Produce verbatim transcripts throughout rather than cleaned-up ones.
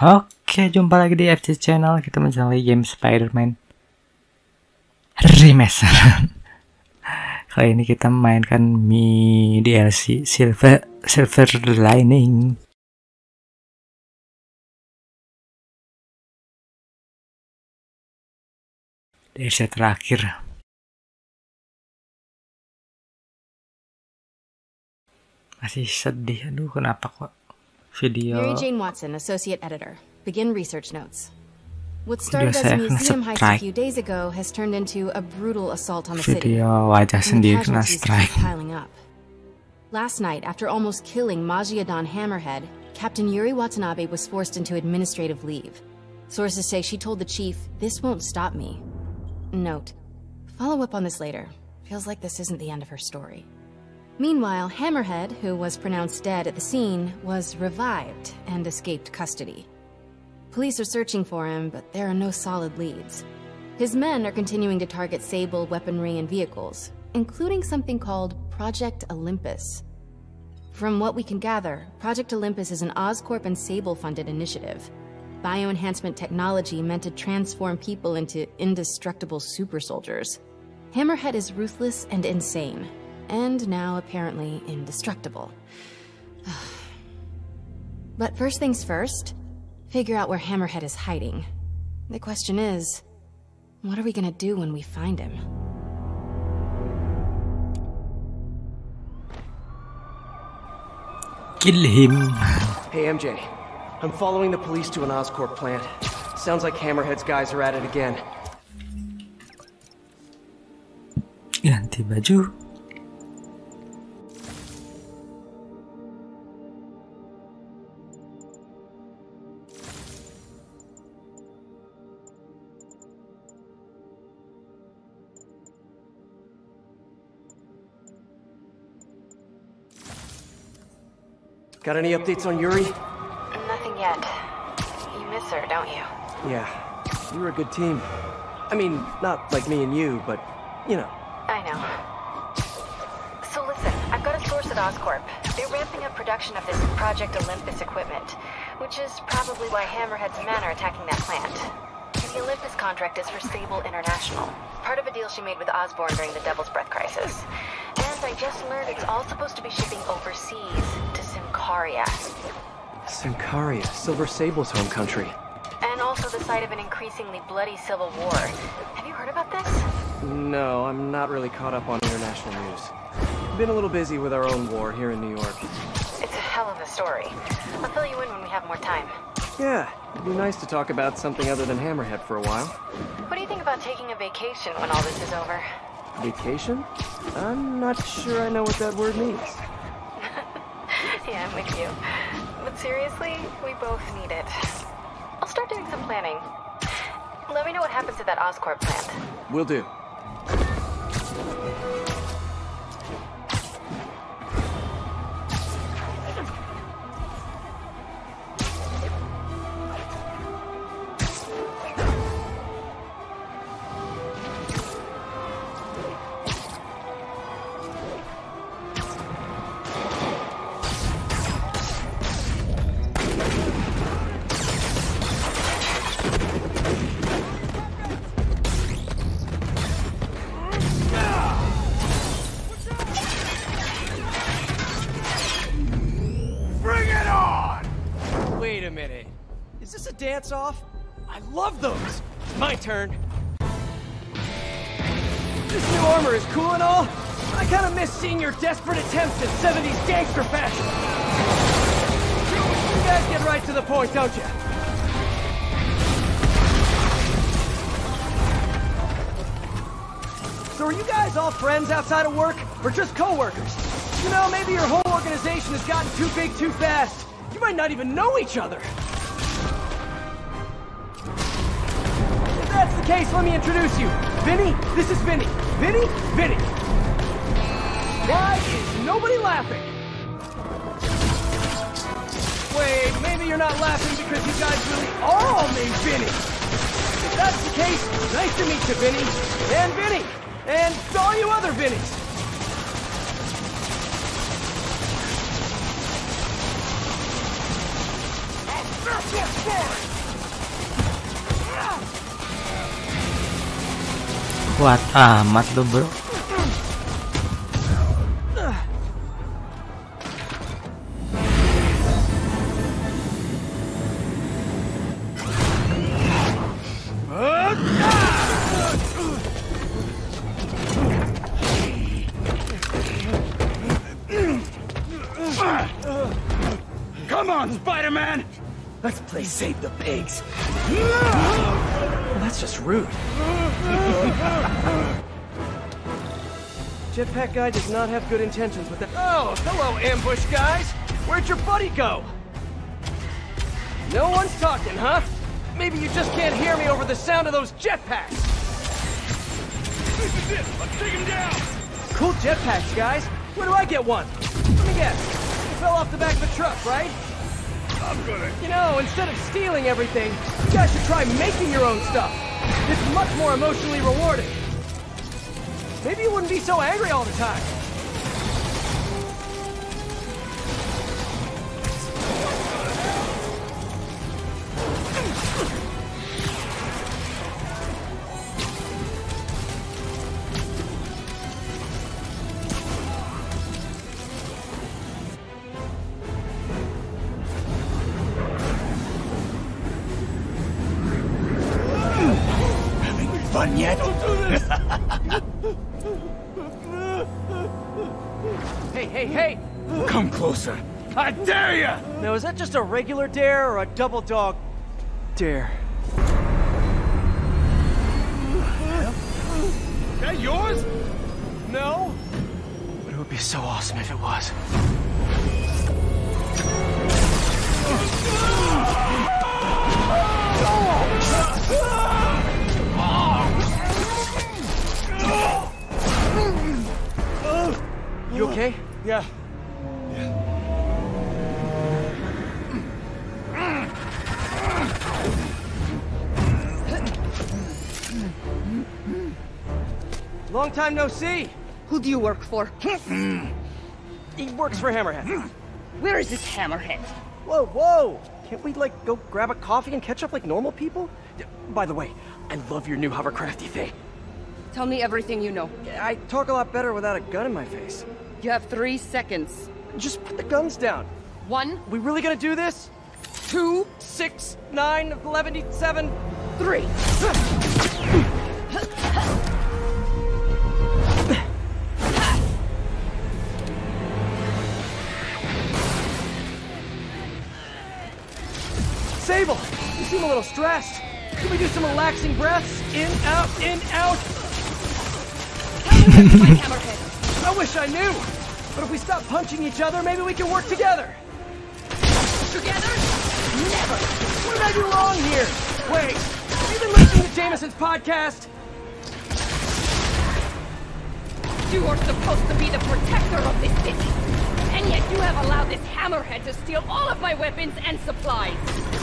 Oke, jumpa lagi di F C Channel. Kita mencoba game Spider-Man Remastered. Kali ini kita memainkan mini D L C Silver Silver Lining. D L C terakhir. Masih sedih. Aduh, kenapa kok? Video. Mary Jane Watson, associate editor. Begin research notes. What started as a museum heist a few days ago has turned into a brutal assault on the city. Video wajah sendiri kena strike. Piling up. Last night, after almost killing Magiadon Hammerhead, Captain Yuri Watanabe was forced into administrative leave. Sources say she told the chief, "This won't stop me." Note: follow up on this later. Feels like this isn't the end of her story. Meanwhile, Hammerhead, who was pronounced dead at the scene, was revived and escaped custody. Police are searching for him, but there are no solid leads. His men are continuing to target Sable, weaponry, and vehicles, including something called Project Olympus. From what we can gather, Project Olympus is an Oscorp and Sable-funded initiative. Bioenhancement technology meant to transform people into indestructible super soldiers. Hammerhead is ruthless and insane. And now apparently indestructible. But first things first, figure out where Hammerhead is hiding. The question is, what are we gonna do when we find him? Kill him. Hey M J, I'm following the police to an Oscorp plant. Sounds like Hammerhead's guys are at it again. Ganti baju. Got any updates on Yuri? Nothing yet. You miss her, don't you? Yeah. You were a good team. I mean, not like me and you, but, you know. I know. So listen, I've got a source at Oscorp. They're ramping up production of this Project Olympus equipment, which is probably why Hammerhead's men are attacking that plant. The Olympus contract is for Sable International, part of a deal she made with Osborn during the Devil's Breath Crisis. And I just learned it's all supposed to be shipping overseas. Sancaria. Sancaria, Silver Sable's home country. And also the site of an increasingly bloody civil war. Have you heard about this? No, I'm not really caught up on international news. Been a little busy with our own war here in New York. It's a hell of a story. I'll fill you in when we have more time. Yeah, it'd be nice to talk about something other than Hammerhead for a while. What do you think about taking a vacation when all this is over? Vacation? I'm not sure I know what that word means. Yeah, I'm with you. But seriously, we both need it. I'll start doing some planning. Let me know what happens to that Oscorp plant. Will do. Dance off? I love those! It's my turn! This new armor is cool and all, but I kinda miss seeing your desperate attempts at seventies gangster fashion! You guys get right to the point, don't you? So are you guys all friends outside of work, or just co-workers? You know, maybe your whole organization has gotten too big too fast. You might not even know each other! That's the case, let me introduce you. Vinny, this is Vinny. Vinny, Vinny. Why is nobody laughing? Wait, maybe you're not laughing because you guys really are all named Vinny. If that's the case, nice to meet you, Vinny. And Vinny. And all you other Vinnies. That's That's what's boring. Kuat amat lo, bro. Save the pigs. Well, that's just rude. Jetpack guy does not have good intentions with that. Oh, hello, ambush guys. Where'd your buddy go? No one's talking, huh? Maybe you just can't hear me over the sound of those jetpacks. This is it. Let's take him down. Cool jetpacks, guys. Where do I get one? Let me guess. It fell off the back of a truck, right? You know, instead of stealing everything, you guys should try making your own stuff. It's much more emotionally rewarding. Maybe you wouldn't be so angry all the time. Now, is that just a regular dare or a double dog dare? Is that yours? No? But it would be so awesome if it was. You okay? Yeah. Long time no see. Who do you work for? He works for Hammerhead. Where is this Hammerhead? Whoa, whoa! Can't we, like, go grab a coffee and catch up like normal people? By the way, I love your new hovercrafty thing. Tell me everything you know. I talk a lot better without a gun in my face. You have three seconds. Just put the guns down. One. We really gonna do this? Two, six, nine, eleven, seven, three. Sable, you seem a little stressed. Can we do some relaxing breaths? In, out, in, out. I wish I knew. But if we stop punching each other, maybe we can work together. Together? Never. What did I do wrong here? Wait, have you been listening to Jameson's podcast? You are supposed to be the protector of this city. And yet you have allowed this Hammerhead to steal all of my weapons and supplies.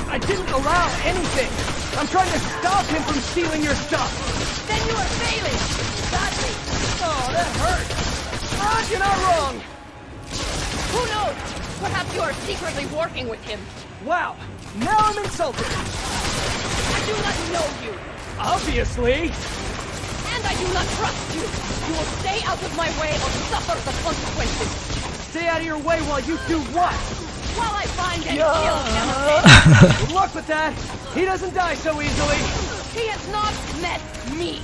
I didn't allow anything! I'm trying to stop him from stealing your stuff! Then you are failing! Sadly! Oh, that hurt! Raj, you're not wrong! Who knows? Perhaps you are secretly working with him. Wow! Now I'm insulted! I do not know you! Obviously! And I do not trust you! You will stay out of my way or suffer the consequences! Stay out of your way while you do what? While I find and yeah. kill Hammerhead. Good luck with that. He doesn't die so easily. He has not met me.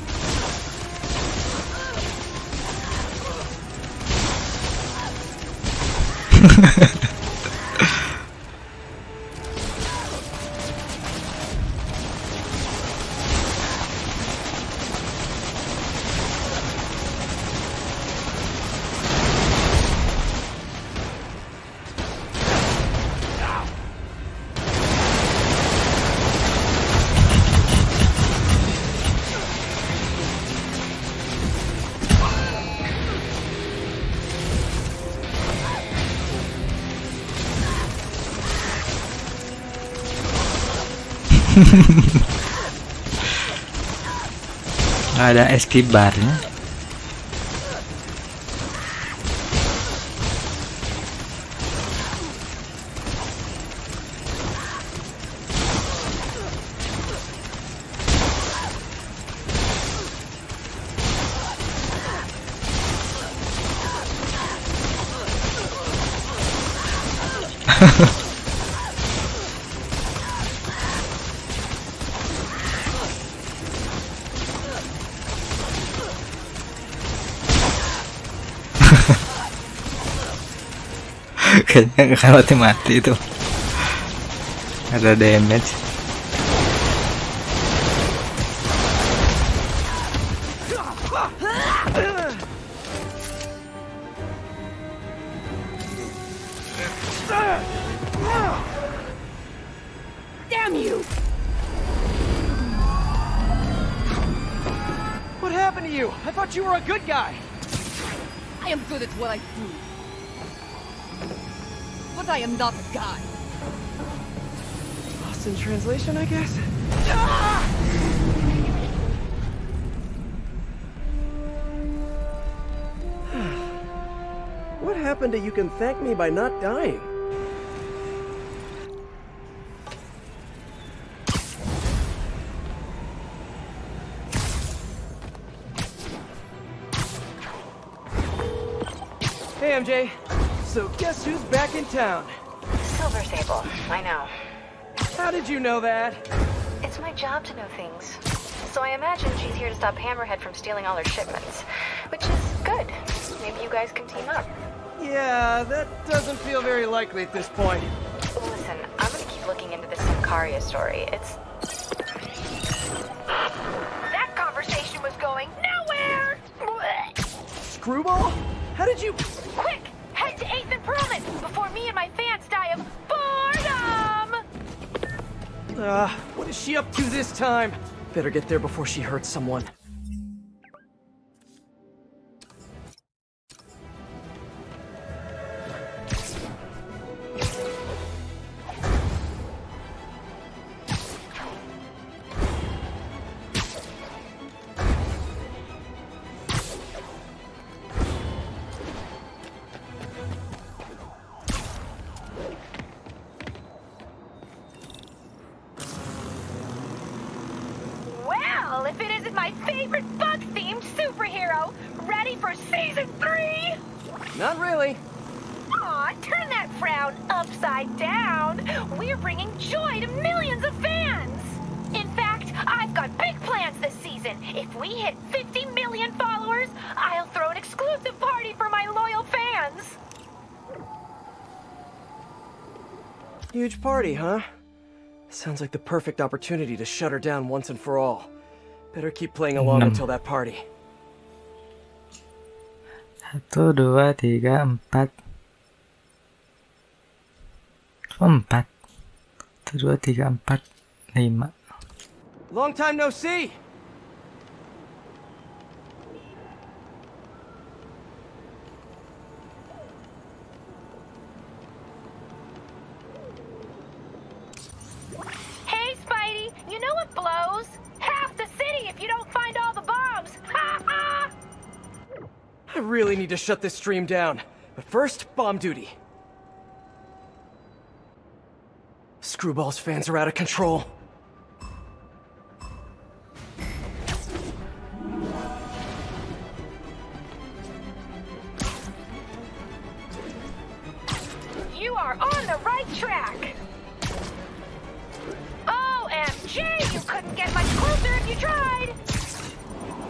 Ada escape barnya. Kayaknya kalau mati itu ada damage. Damn you. What happened to you? I thought you were a good guy. I am good at what I do. But I am not a guy. Lost in translation, I guess. Ah! What happened to you can thank me by not dying? Hey, M J. So guess who's back in town? Silver Sable, I know. How did you know that? It's my job to know things. So I imagine she's here to stop Hammerhead from stealing all her shipments. Which is good. Maybe you guys can team up. Yeah, that doesn't feel very likely at this point. Listen, I'm gonna keep looking into this Sancaria story. It's... That conversation was going nowhere! Screwball? How did you... Quick! Head to eighth and Perlman before me and my fans die of boredom! Uh, what is she up to this time? Better get there before she hurts someone. Huge party, huh? Sounds like the perfect opportunity to shut her down once and for all. Better keep playing along until that party. Satu, dua, tiga, empat. Empat. Satu, dua, tiga, empat, lima. Long time no see. Really need to shut this stream down, but first, bomb duty. Screwball's fans are out of control. You are on the right track. O M G, you couldn't get much closer if you tried.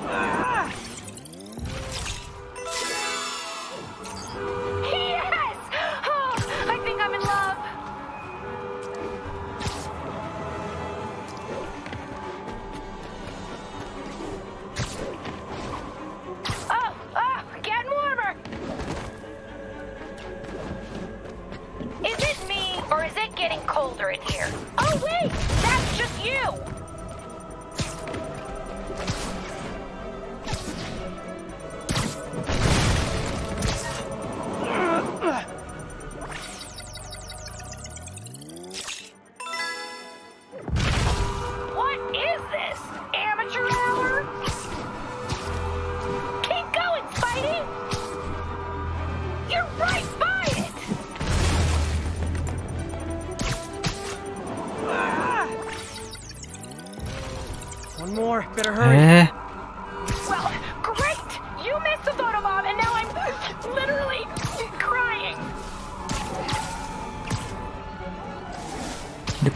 Ah!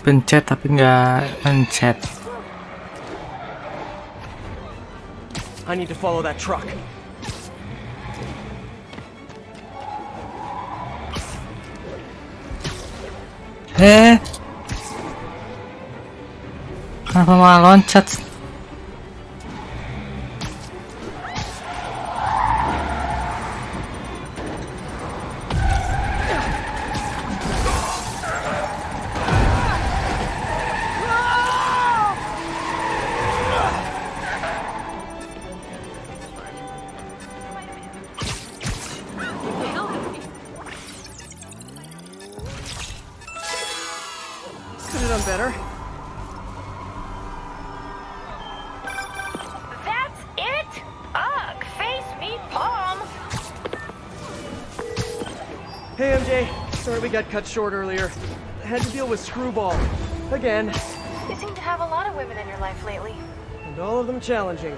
Pencet tapi nggak pencet. I need to follow that truck. Eh? Kenapa malah loncat? Cut short earlier. Had to deal with Screwball. Again. You seem to have a lot of women in your life lately. And all of them challenging.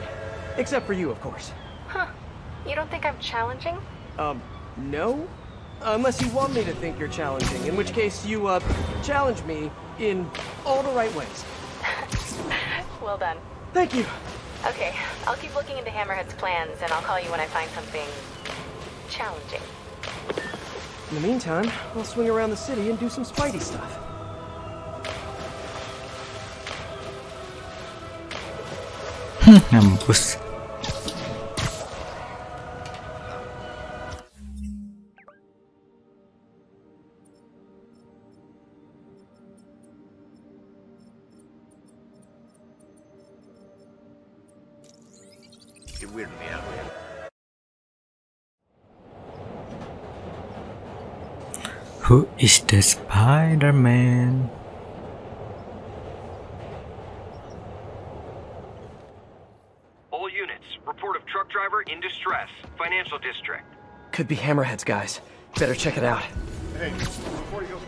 Except for you, of course. Huh. You don't think I'm challenging? Um, no? Unless you want me to think you're challenging, in which case you, uh, challenge me in all the right ways. Well done. Thank you. Okay, I'll keep looking into Hammerhead's plans, and I'll call you when I find something challenging. In the meantime, I'll swing around the city and do some Spidey stuff. Mampus. It weirded me out. Who is the Spider-Man? All units, report of truck driver in distress, financial district. Could be Hammerhead's guys. Better check it out. Hey, before you go.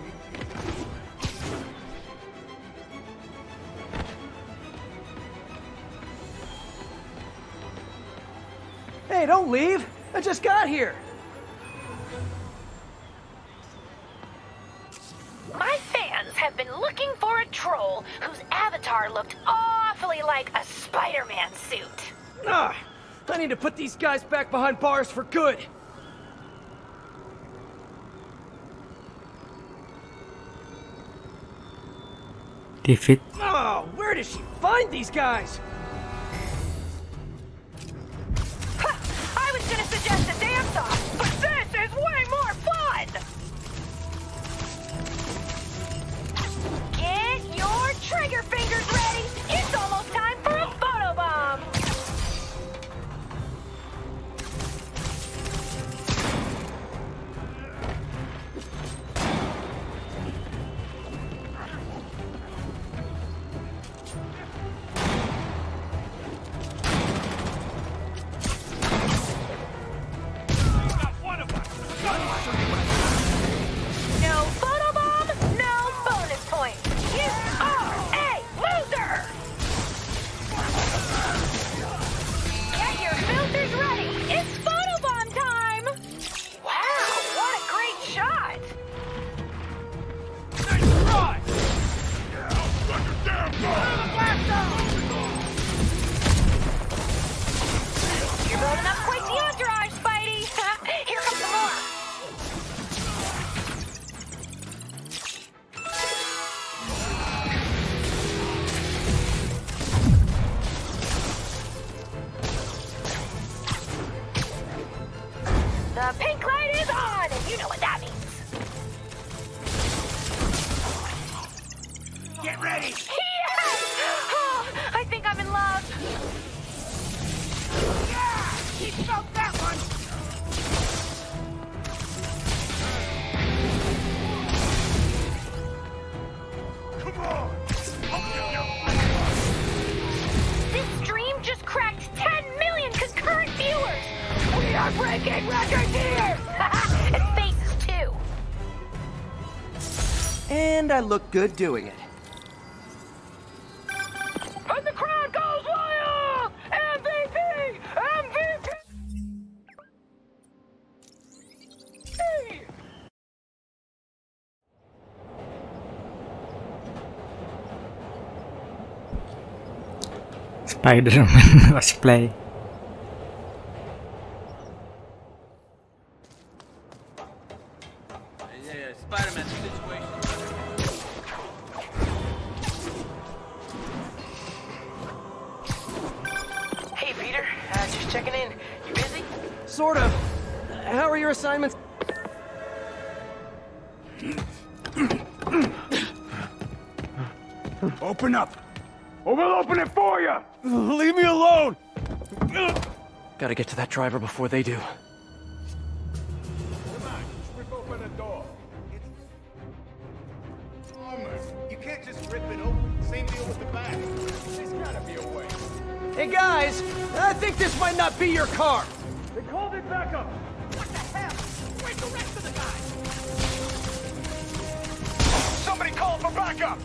Hey, don't leave! I just got here! Looked awfully like a Spider-Man suit. Ah, I need to put these guys back behind bars for good. Defeat. Oh, where does she find these guys? Ha, I was gonna suggest a dance-off, but this is way more fun! Get your trigger fingers ready! It's almost time for a photobomb! No photobomb, no bonus point! You are a loser! I look good doing it. And the crowd goes wild! M V P! M V P! Hey. Spider-Man was play. Yeah, Spider-Man situation. Sort of. How are your assignments? Open up, or we'll open it for you! Leave me alone! Gotta get to that driver before they do. Come on, rip open the door. It's armor. You can't just rip it open. Same deal with the back. There's gotta be a way. Hey guys, I think this might not be your car. They called it back up. What the hell? Where's the rest of the guys? Somebody called for backup!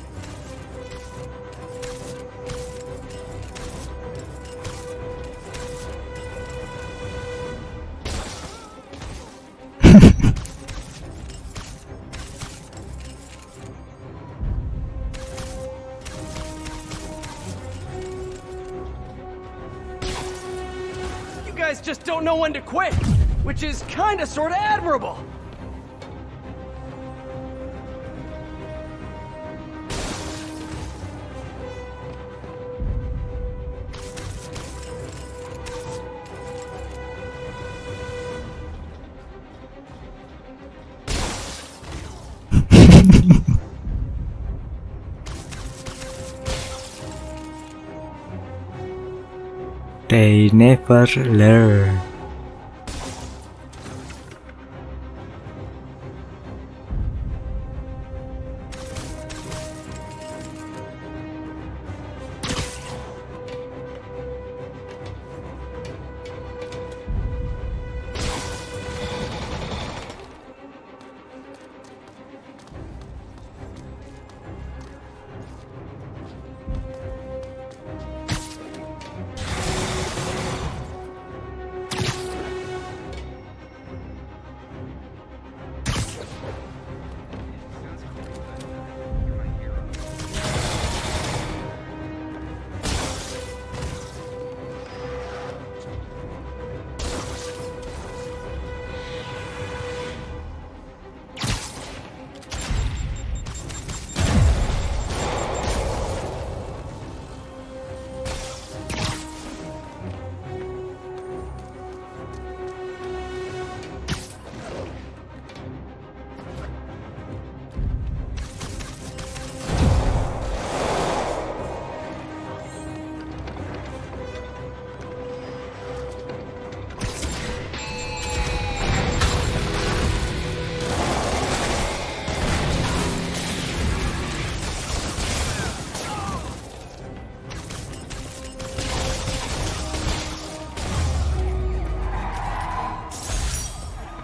Just don't know when to quit, which is kind of sort of admirable. They never learn.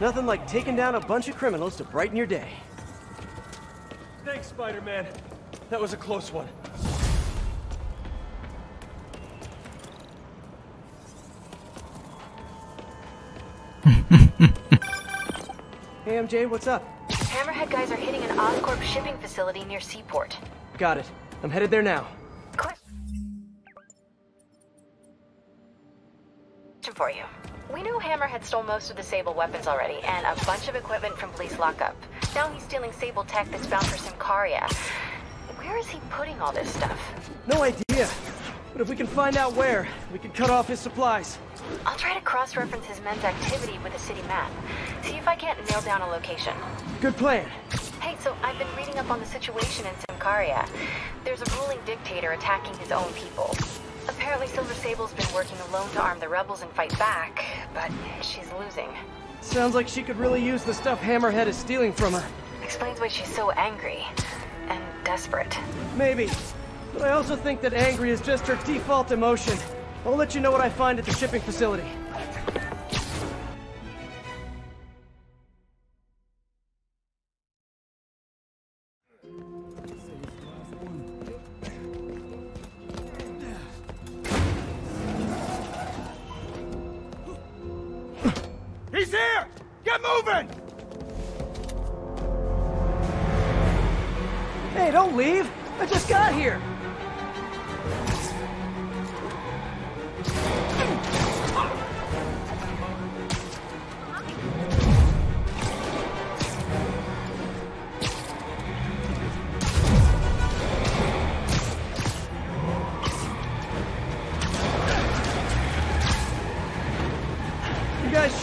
Nothing like taking down a bunch of criminals to brighten your day. Thanks, Spider-Man. That was a close one. Hey, M J, what's up? Hammerhead guys are hitting an Oscorp shipping facility near Seaport. Got it. I'm headed there now. Question for you. We know Hammerhead stole most of the Sable weapons already, and a bunch of equipment from police lockup. Now he's stealing Sable tech that's bound for Sancaria. Where is he putting all this stuff? No idea. But if we can find out where, we can cut off his supplies. I'll try to cross-reference his men's activity with a city map. See if I can't nail down a location. Good plan. Hey, so I've been reading up on the situation in Sancaria. There's a ruling dictator attacking his own people. Apparently Silver Sable's been working alone to arm the rebels and fight back, but she's losing. Sounds like she could really use the stuff Hammerhead is stealing from her. Explains why she's so angry and desperate. Maybe. But I also think that angry is just her default emotion. I'll let you know what I find at the shipping facility.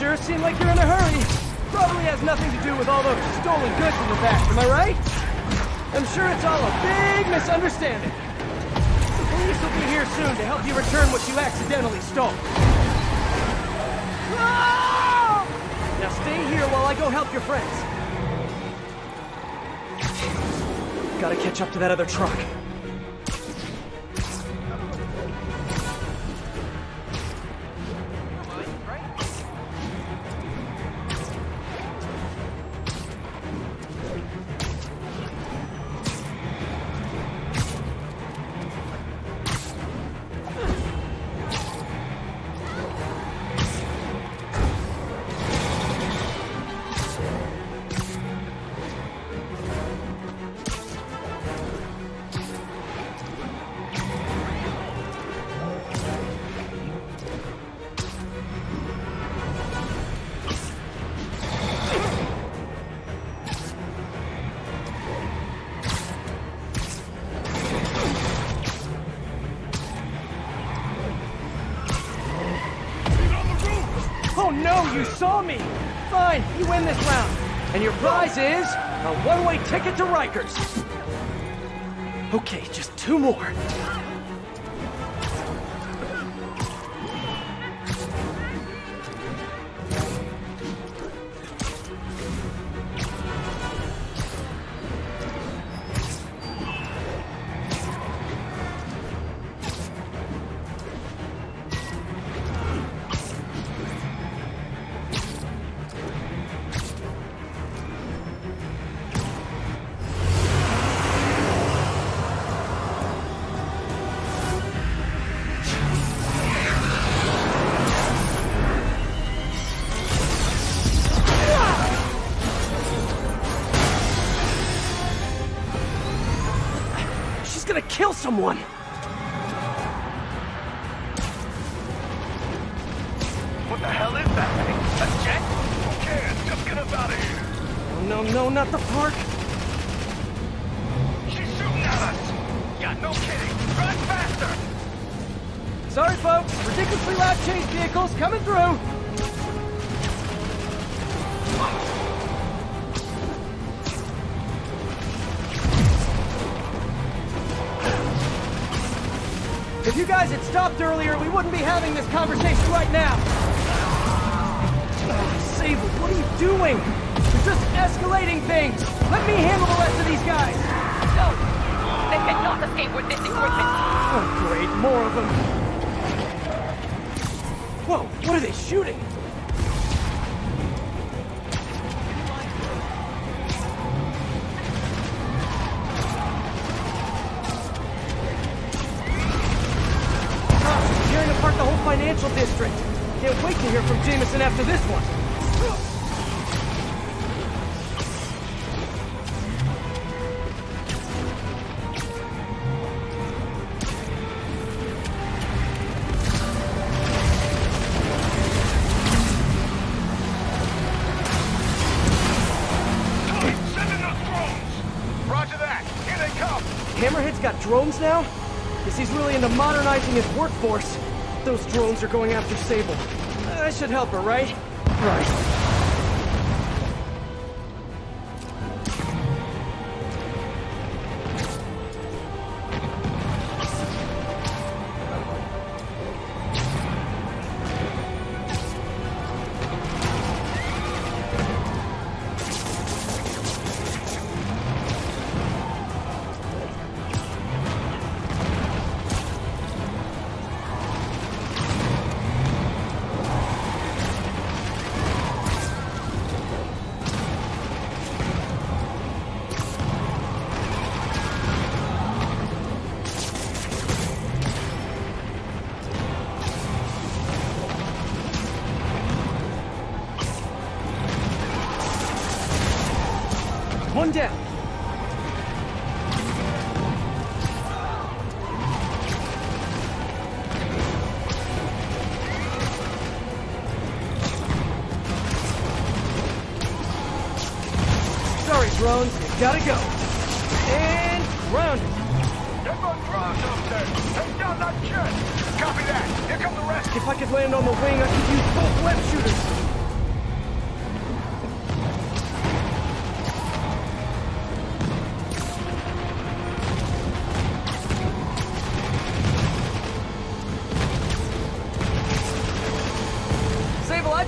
sure seem like you're in a hurry. Probably has nothing to do with all those stolen goods in your back, am I right? I'm sure it's all a big misunderstanding. The police will be here soon to help you return what you accidentally stole. Ah! Now stay here while I go help your friends. Gotta catch up to that other truck. Is a one-way ticket to Rikers. Okay, just two more. Kill someone! What the hell is that thing? A jet? Who cares? Just get us out of here! Oh, no, no, not the park! She's shooting at us! Yeah, no kidding! Run faster! Sorry, folks! Ridiculously loud chase vehicles coming through! If you guys had stopped earlier, we wouldn't be having this conversation right now. Oh, Sable, what are you doing? You're just escalating things. Let me handle the rest of these guys. No, they cannot escape with this equipment. Oh, great, more of them. Whoa, what are they shooting? Financial district. Can't wait to hear from Jameson after this one. Sending us drones. Roger that. Here they come. Hammerhead's got drones now? Guess he's really into modernizing his workforce. Those drones are going after Sable. I should help her, right? Right. One down. Sorry, drones, you gotta go. And grounded. They're both drones up there. Take down that jet. Copy that. Here come the rest. If I could land on the wing, I could use both web shooters.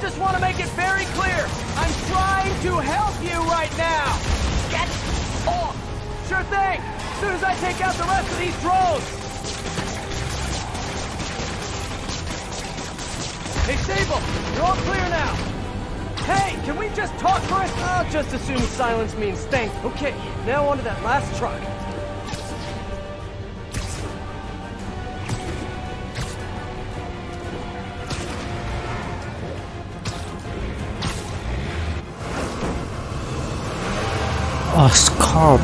just want to make it very clear. I'm trying to help you right now. Get off. Sure thing. As soon as I take out the rest of these drones. Hey, Sable, you're all clear now. Hey, can we just talk for us? Oh, just assume silence means thanks. Okay, now onto that last truck. Oscorp.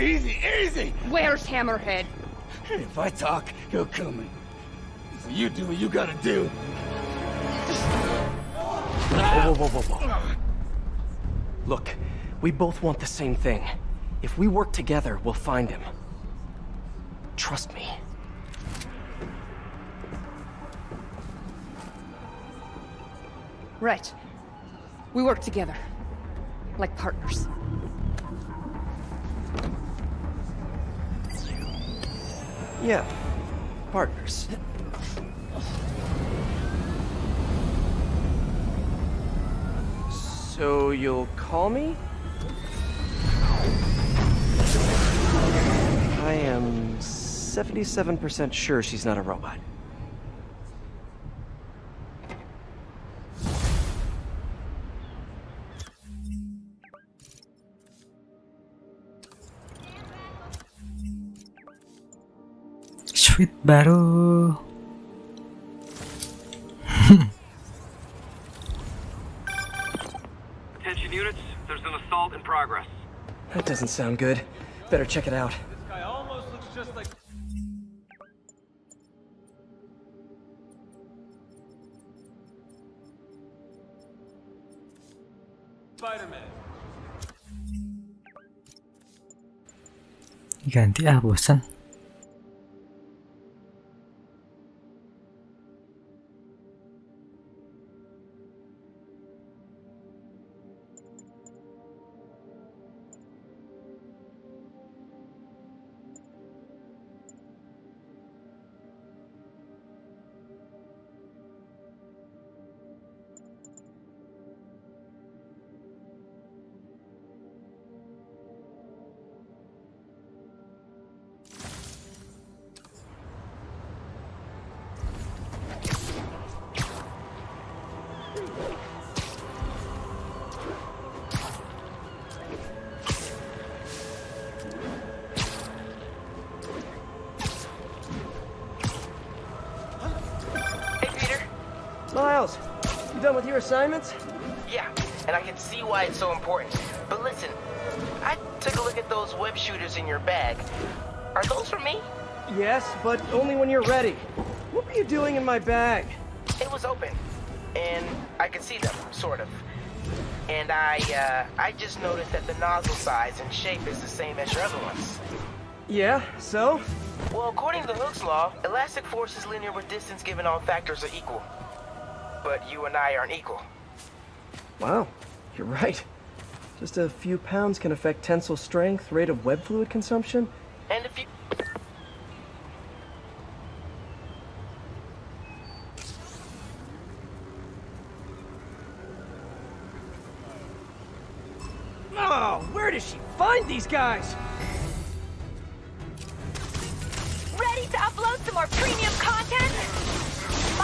Easy, easy. Where's Hammerhead? If I talk, he'll kill me. So you do what you gotta do. Whoa, whoa, whoa, whoa, whoa. Look, we both want the same thing. If we work together, we'll find him. Trust me. Right. We work together. Like partners. Yeah, partners. So you'll call me? I am seventy-seven percent sure she's not a robot. Sweet battle. Attention units, there's an assault in progress. That doesn't sound good. Better check it out. This guy almost looks just like... Spider-Man. Ganti ah, bosan. Assignments? Yeah, and I can see why it's so important. But listen, I took a look at those web shooters in your bag. Are those for me? Yes, but only when you're ready. What were you doing in my bag? It was open, and I could see them, sort of. And I, uh, I just noticed that the nozzle size and shape is the same as your other ones. Yeah, so? Well, according to Hooke's law, elastic force is linear with distance given all factors are equal. But you and I aren't equal. Wow, you're right. Just a few pounds can affect tensile strength, rate of web fluid consumption, and if you... Oh, where does she find these guys? Ready to upload some more premium content?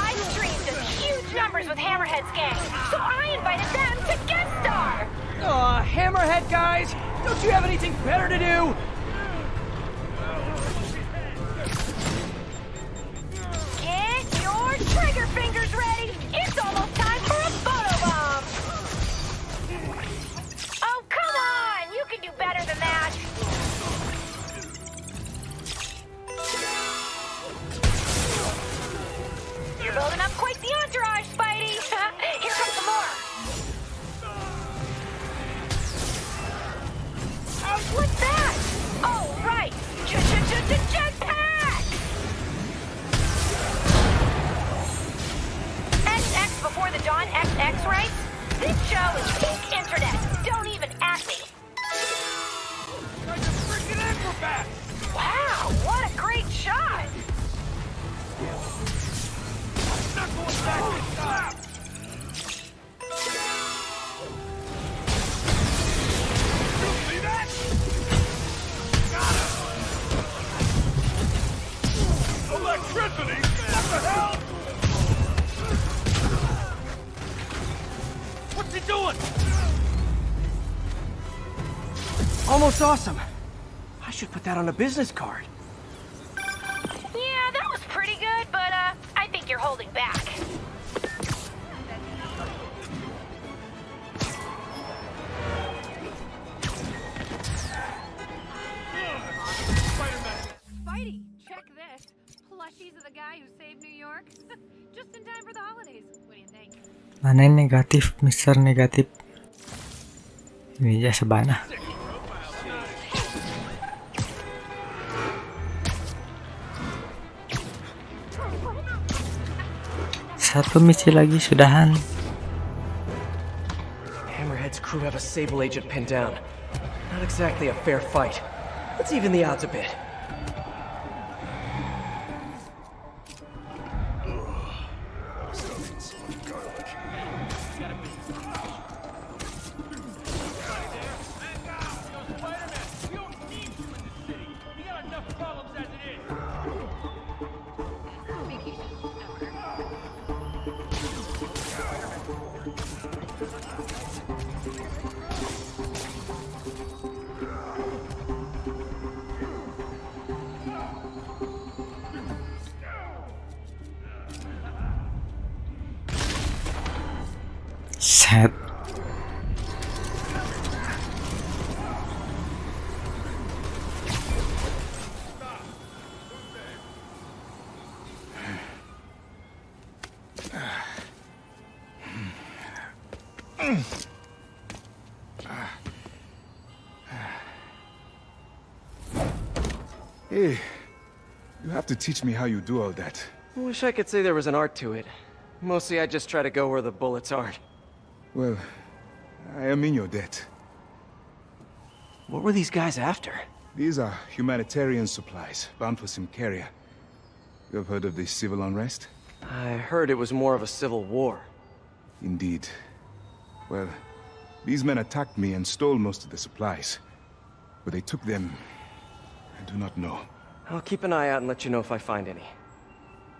I streamed in huge numbers with Hammerhead's gang, so I invited them to guest star! Aw, uh, Hammerhead guys! Don't you have anything better to do? Get your trigger fingers ready! It's almost time for a photobomb! Oh, come on! You can do better than that! You're building up quite the entourage, Spidey! Here comes some more! the John X X-rays? This show is peak internet. Don't even at me. You guys are freaking acrobats! Wow, what a great shot! I'm not going back to the top! You see that? Got him! Electricity? What the hell? What's he doing? Almost awesome. I should put that on a business card. Yeah, that was pretty good, but uh, I think you're holding back. Spider-Man. Spidey, check this. Plushies of the guy who saved New York. Just in time for the holidays. What do you think? Mana negatif, Mister Negatif. Ini aja sebana. Satu misi lagi sudahan. Hammerhead's crew have a Sable agent pinned down. Not exactly a fair fight. Let's even the odds a bit. Set. Hey, you have to teach me how you do all that. I wish I could say there was an art to it. Mostly I just try to go where the bullets aren't. Well, I am in your debt. What were these guys after? These are humanitarian supplies, bound for Sancaria. You have heard of the civil unrest? I heard it was more of a civil war. Indeed. Well, these men attacked me and stole most of the supplies. Where they took them, I do not know. I'll keep an eye out and let you know if I find any.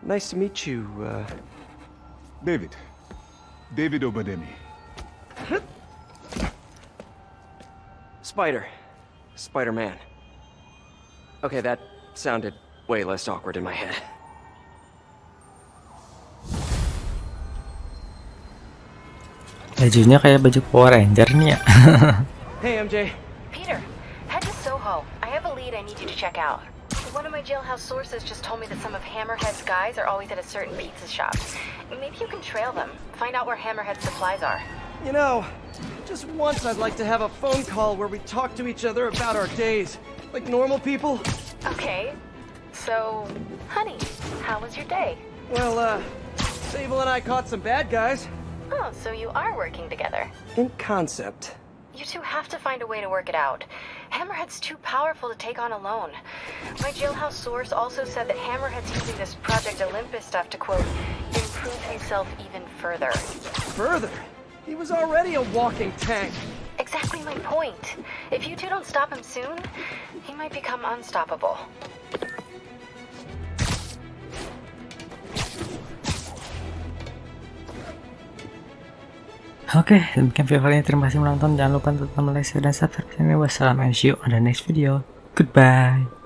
Nice to meet you, uh... David. David Obademi. Spider. Spider-Man. Okay, that sounded way less awkward in my head. Bajunya kayak baju Power Ranger nih ya. Hey M J. Peter, head to Soho. I have a lead I need you to check out. One of my jailhouse sources just told me that some of Hammerhead's guys are always at a certain pizza shop. Maybe you can trail them. Find out where Hammerhead's supplies are. You know, just once I'd like to have a phone call where we talk to each other about our days, like normal people. Okay. So, honey, how was your day? Well, uh, Sable and I caught some bad guys. Oh, so you are working together. In concept. You two have to find a way to work it out. Hammerhead's too powerful to take on alone. My jailhouse source also said that Hammerhead's using this Project Olympus stuff to, quote, improve himself even further. Further? He was already a walking tank. Exactly my point. If you two don't stop him soon, he might become unstoppable. Oke, okay, demikian video kali ini. Terima kasih menonton. Jangan lupa untuk teman like, share, dan subscribe. Wassalamualaikum, see you on the next video. Goodbye.